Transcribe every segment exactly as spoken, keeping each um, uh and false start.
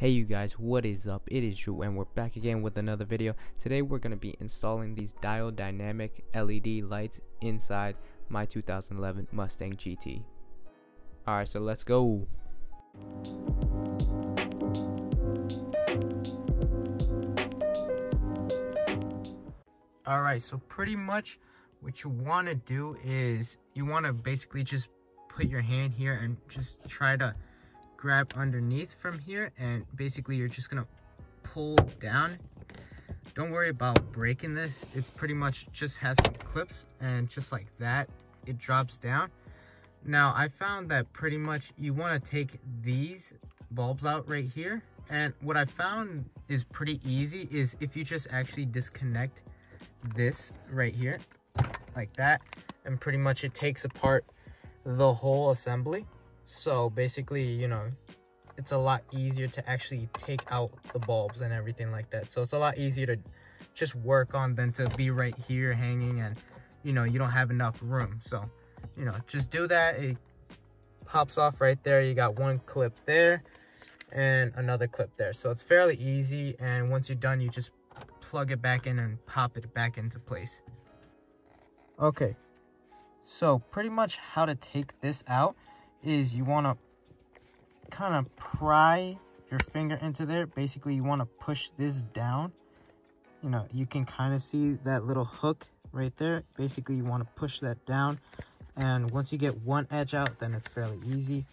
Hey you guys, what is up? It is Drew and we're back again with another video. Today we're going to be installing these Diode Dynamic L E D lights inside my two thousand eleven Mustang G T. Alright, so let's go. Alright, so pretty much what you want to do is you want to basically just put your hand here and just try to grab underneath from here, and basically you're just gonna pull down. Don't worry about breaking this, it's pretty much just has some clips, and just like that it drops down. Now I found that pretty much you want to take these bulbs out right here, and what I found is pretty easy is if you just actually disconnect this right here like that, and pretty much it takes apart the whole assembly. So basically, you know, it's a lot easier to actually take out the bulbs and everything like that. So it's a lot easier to just work on than to be right here hanging and, you know, you don't have enough room. So, you know, just do that. It pops off right there. You got one clip there and another clip there. So it's fairly easy. And once you're done, you just plug it back in and pop it back into place. Okay, so pretty much how to take this out is you want to kind of pry your finger into there. Basically you want to push this down. You know, you can kind of see that little hook right there. Basically you want to push that down, and once you get one edge out, then it's fairly easy.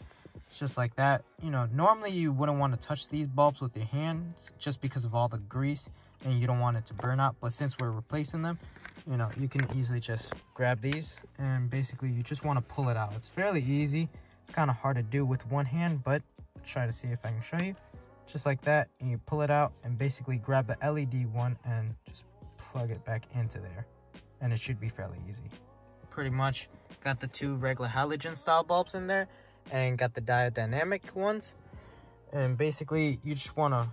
It's just like that. You know, normally you wouldn't want to touch these bulbs with your hands just because of all the grease and you don't want it to burn out, but since we're replacing them, you know, you can easily just grab these and basically you just want to pull it out. It's fairly easy. It's kind of hard to do with one hand, but try to see if I can show you. Just like that, and you pull it out and basically grab the L E D one and just plug it back into there, and it should be fairly easy. Pretty much got the two regular halogen style bulbs in there and got the Diode Dynamic ones, and basically you just want to,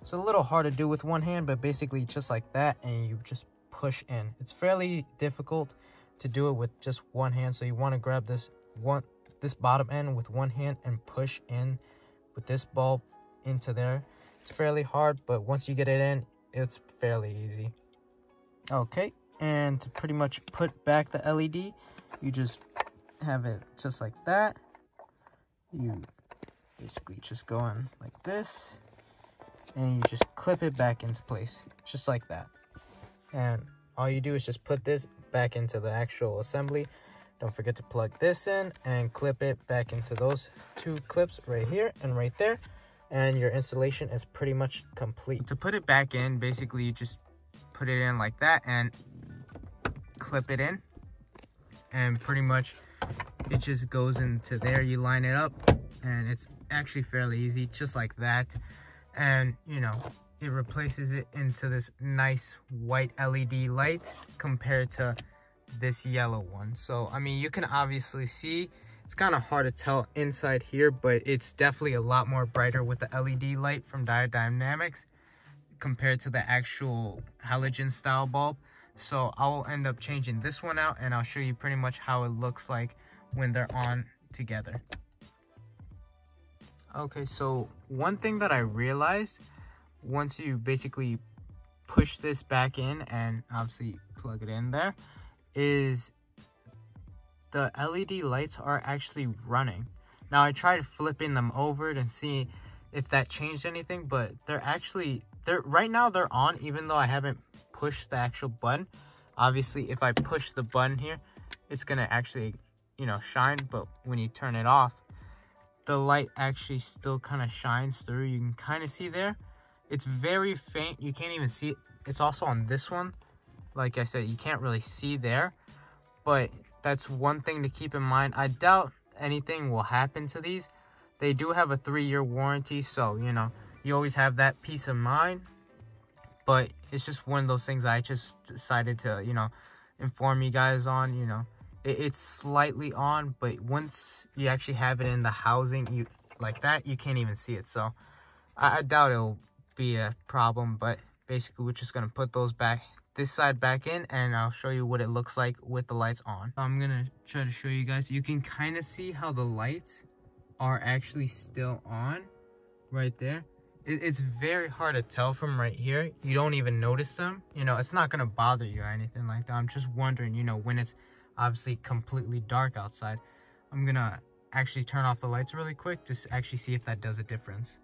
it's a little hard to do with one hand, but basically just like that, and you just push in. It's fairly difficult to do it with just one hand, so you want to grab this one, this bottom end with one hand and push in with this bulb into there. It's fairly hard, but once you get it in, it's fairly easy. Okay, and to pretty much put back the L E D, you just have it just like that. You basically just go in like this, and you just clip it back into place, just like that. And all you do is just put this back into the actual assembly. Don't forget to plug this in and clip it back into those two clips right here and right there. And your installation is pretty much complete. To put it back in, basically you just put it in like that and clip it in. And pretty much it just goes into there. You line it up and it's actually fairly easy, just like that. And, you know, it replaces it into this nice white L E D light compared to this yellow one. So I mean, you can obviously see it's kind of hard to tell inside here, but it's definitely a lot more brighter with the L E D light from Diode Dynamics compared to the actual halogen style bulb. So I'll end up changing this one out, and I'll show you pretty much how it looks like when they're on together. Okay, so one thing that I realized once you basically push this back in and obviously plug it in there is the L E D lights are actually running. Now I tried flipping them over and see if that changed anything, but they're actually, they're right now they're on, even though I haven't pushed the actual button. Obviously if I push the button here, it's gonna actually, you know, shine, but when you turn it off, the light actually still kind of shines through. You can kind of see there, it's very faint, you can't even see it. It's also on this one. Like I said, you can't really see there, but that's one thing to keep in mind. I doubt anything will happen to these. They do have a three-year warranty, so, you know, you always have that peace of mind. But it's just one of those things I just decided to, you know, inform you guys on. You know, it, it's slightly on, but once you actually have it in the housing, you like that, you can't even see it. So I, I doubt it'll be a problem, but basically we're just going to put those back, this side back in, and I'll show you what it looks like with the lights on. I'm gonna try to show you guys. You can kind of see how the lights are actually still on right there. It's very hard to tell from right here. You don't even notice them. You know, it's not going to bother you or anything like that. I'm just wondering, you know, when it's obviously completely dark outside. I'm going to actually turn off the lights really quick to actually see if that does a difference.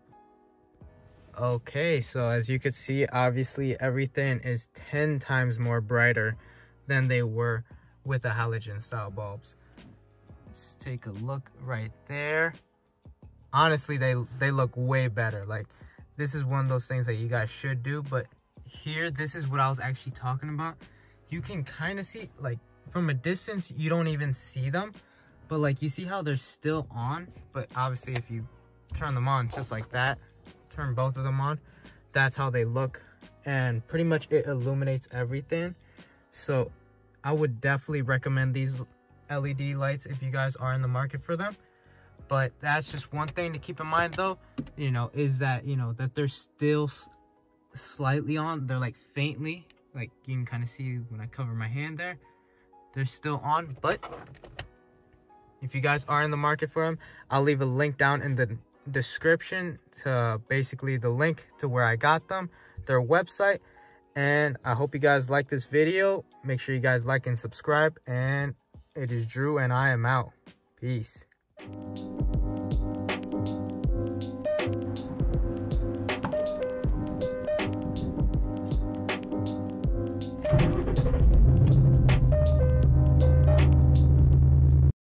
Okay, so as you can see, obviously everything is ten times more brighter than they were with the halogen style bulbs. Let's take a look right there. Honestly, they they look way better. Like, this is one of those things that you guys should do, but here, this is what I was actually talking about. You can kind of see, like, from a distance, you don't even see them, but like, you see how they're still on, but obviously if you turn them on just like that, turn both of them on, that's how they look, and pretty much it illuminates everything. So I would definitely recommend these L E D lights if you guys are in the market for them. But that's just one thing to keep in mind, though, you know, is that, you know, that they're still slightly on. They're like faintly, like you can kind of see when I cover my hand there, they're still on. But if you guys are in the market for them, I'll leave a link down in the description to basically the link to where I got them, their website. And I hope you guys like this video. Make sure you guys like and subscribe. And it is Drew, and I am out. Peace.